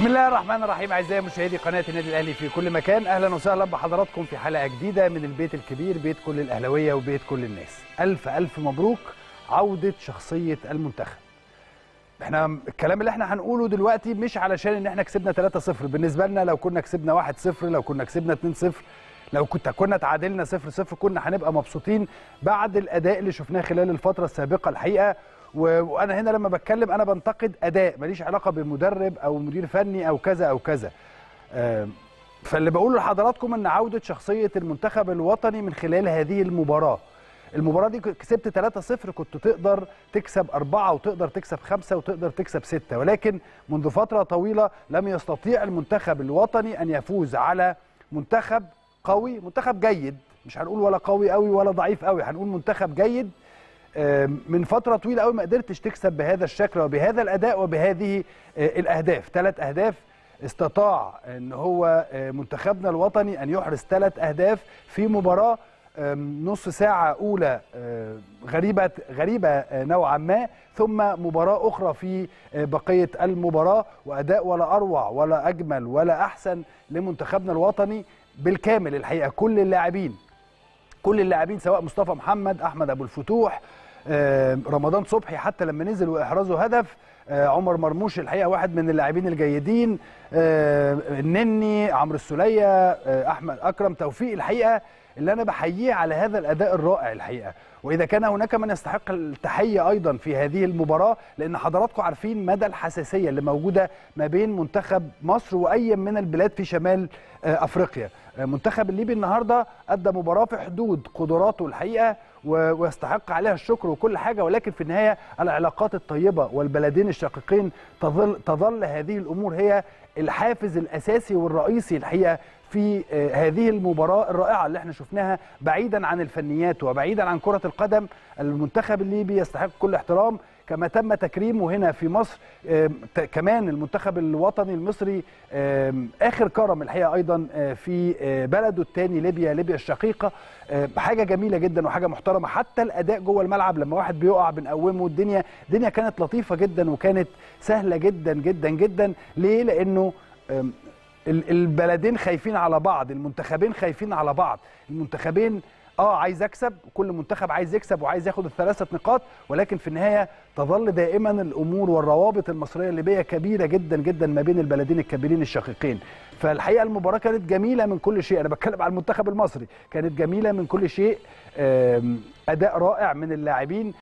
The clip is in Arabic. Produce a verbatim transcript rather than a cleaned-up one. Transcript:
بسم الله الرحمن الرحيم. اعزائي مشاهدي قناه النادي الاهلي في كل مكان، اهلا وسهلا بحضراتكم في حلقه جديده من البيت الكبير، بيت كل الاهلاويه وبيت كل الناس. الف الف مبروك عوده شخصيه المنتخب. احنا الكلام اللي احنا هنقوله دلوقتي مش علشان ان احنا كسبنا ثلاثة صفر، بالنسبه لنا لو كنا كسبنا واحد صفر، لو كنا كسبنا اتنين صفر، لو كنت كنا تعادلنا صفر صفر كنا هنبقى مبسوطين بعد الاداء اللي شفناه خلال الفتره السابقه. الحقيقه وانا هنا لما بتكلم انا بنتقد اداء، ماليش علاقه بمدرب او مدير فني او كذا او كذا. فاللي بقوله لحضراتكم ان عوده شخصيه المنتخب الوطني من خلال هذه المباراه. المباراه دي كسبت ثلاثة صفر، كنت تقدر تكسب أربعة وتقدر تكسب خمسة وتقدر تكسب ستة، ولكن منذ فتره طويله لم يستطيع المنتخب الوطني ان يفوز على منتخب قوي، منتخب جيد، مش هنقول ولا قوي قوي ولا ضعيف قوي، هنقول منتخب جيد. من فترة طويلة قوي ما قدرتش تكسب بهذا الشكل وبهذا الأداء وبهذه الأهداف. ثلاث أهداف استطاع أن هو منتخبنا الوطني أن يحرز ثلاث أهداف في مباراة نص ساعة أولى غريبة غريبة نوعا ما، ثم مباراة أخرى في بقية المباراة، وأداء ولا أروع ولا أجمل ولا أحسن لمنتخبنا الوطني بالكامل. الحقيقة كل اللاعبين كل اللاعبين سواء مصطفى محمد، احمد ابو الفتوح، رمضان صبحي حتى لما نزل واحرزه هدف، عمر مرموش الحقيقه واحد من اللاعبين الجيدين، النني، عمرو السوليه، احمد اكرم توفيق، الحقيقه اللي انا بحييه على هذا الاداء الرائع الحقيقه. واذا كان هناك من يستحق التحيه ايضا في هذه المباراه، لان حضراتكم عارفين مدى الحساسيه اللي موجوده ما بين منتخب مصر واي من البلاد في شمال افريقيا. منتخب الليبي النهارده ادى مباراه في حدود قدراته الحقيقه، ويستحق عليها الشكر وكل حاجه، ولكن في النهايه العلاقات الطيبه والبلدين الشقيقين تظل تظل هذه الامور هي الحافز الاساسي والرئيسي الحقيقه في هذه المباراة الرائعة اللي احنا شفناها. بعيدا عن الفنيات وبعيدا عن كرة القدم، المنتخب الليبي يستحق كل احترام كما تم تكريمه هنا في مصر. كمان المنتخب الوطني المصري آخر كرم الحقيقة أيضا في بلده الثاني ليبيا، ليبيا الشقيقة. حاجة جميلة جدا وحاجة محترمة، حتى الأداء جوه الملعب لما واحد بيقع بنقومه. الدنيا الدنيا كانت لطيفة جدا وكانت سهلة جدا جدا جدا. ليه؟ لأنه البلدين خايفين على بعض، المنتخبين خايفين على بعض، المنتخبين اه عايز اكسب، كل منتخب عايز يكسب وعايز ياخد الثلاثة نقاط، ولكن في النهاية تظل دائما الامور والروابط المصرية الليبية كبيرة جدا جدا ما بين البلدين الكبيرين الشقيقين. فالحقيقة المباراة كانت جميلة من كل شيء، انا بتكلم على المنتخب المصري، كانت جميلة من كل شيء، اداء رائع من اللاعبين،